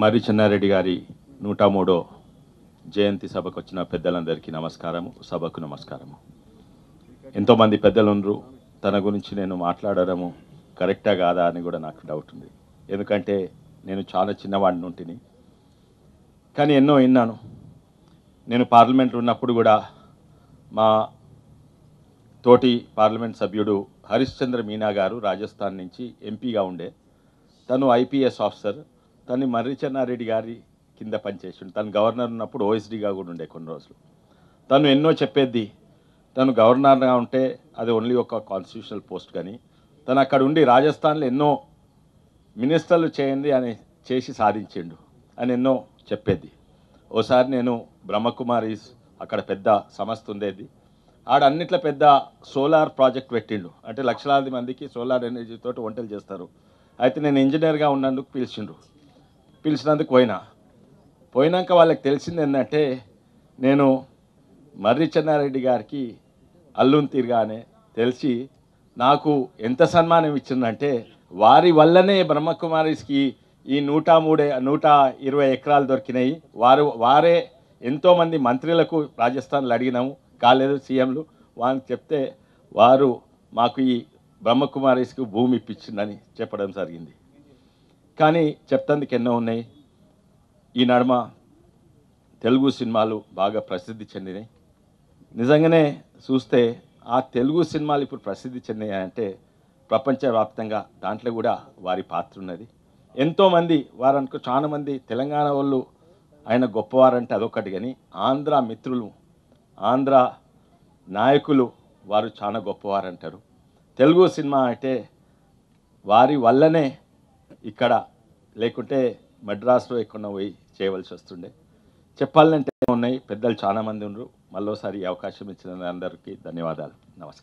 మర్రి చెన్నారెడ్డి గారి 103వ జయంతి సభకు వచ్చిన పెద్దలందరికీ నమస్కారము, సభకు నమస్కారము. ఎంతోమంది పెద్దలున్నారు, తన గురించి నేను మాట్లాడడము కరెక్టా కాదా అని కూడా నాకు డౌట్ ఉంది. ఎందుకంటే నేను చాలా చిన్నవాడిని ఉంటిని, కానీ ఎన్నో విన్నాను. నేను పార్లమెంట్లో ఉన్నప్పుడు కూడా మా తోటి పార్లమెంట్ సభ్యుడు హరిశ్చంద్ర మీనా గారు రాజస్థాన్ నుంచి ఎంపీగా ఉండే, తను ఐపీఎస్ ఆఫీసర్, తను మర్రి చెన్నారెడ్డి గారి కింద పనిచేసిండు. తను గవర్నర్ ఉన్నప్పుడు ఓఎస్డీగా కూడా ఉండే కొన్ని రోజులు. తను ఎన్నో చెప్పేది, తను గవర్నర్గా ఉంటే అది ఓన్లీ ఒక కాన్స్టిట్యూషనల్ పోస్ట్, కానీ తను అక్కడ ఉండి రాజస్థాన్లో ఎన్నో మినిస్టర్లు చేయండి అని చేసి సాధించిండు అని ఎన్నో చెప్పేది. ఓసారి నేను బ్రహ్మకుమారీస్ అక్కడ పెద్ద సంస్థ ఉండేది, ఆడన్నిట్లో పెద్ద సోలార్ ప్రాజెక్ట్ పెట్టిండు, అంటే లక్షలాది మందికి సోలార్ ఎనర్జీతో వంటలు చేస్తారు. అయితే నేను ఇంజనీర్గా ఉన్నందుకు పిలిచినందుకు పోయినాక వాళ్ళకి తెలిసింది ఏంటంటే నేను మర్రి చెన్నారెడ్డి గారికి అల్లుని తీరుగానే తెలిసి నాకు ఎంత సన్మానం ఇచ్చిందంటే వారి వల్లనే బ్రహ్మకుమారీస్కి ఈ 120 ఎకరాలు దొరికినాయి. వారే ఎంతోమంది మంత్రులకు రాజస్థాన్లో అడిగినాము, కాలేదు సీఎంలు, వాళ్ళకి చెప్తే వారు మాకు ఈ బ్రహ్మకుమారీస్కి భూమి ఇప్పించిందని చెప్పడం జరిగింది. కానీ చెప్తందుకు ఎన్నో ఉన్నాయి. ఈ నడుమ తెలుగు సినిమాలు బాగా ప్రసిద్ధి చెందినాయి. నిజంగానే చూస్తే ఆ తెలుగు సినిమాలు ఇప్పుడు ప్రసిద్ధి చెందాయంటే ప్రపంచవ్యాప్తంగా దాంట్లో కూడా వారి పాత్ర ఉన్నది. ఎంతోమంది వారనుకో చాలామంది తెలంగాణ వాళ్ళు ఆయన గొప్పవారంటే అదొకటి, కానీ ఆంధ్ర మిత్రులు, ఆంధ్ర నాయకులు వారు చాలా గొప్పవారంటారు. తెలుగు సినిమా అంటే వారి వల్లనే ఇక్కడ, లేకుంటే మద్రాసులో ఎక్కడ పోయి చేయవలసి వస్తుండే. చెప్పాలంటే ఉన్నాయి, పెద్దలు చాలామంది ఉన్నారు. మళ్ళోసారి అవకాశం ఇచ్చిన అందరికీ ధన్యవాదాలు, నమస్కారం.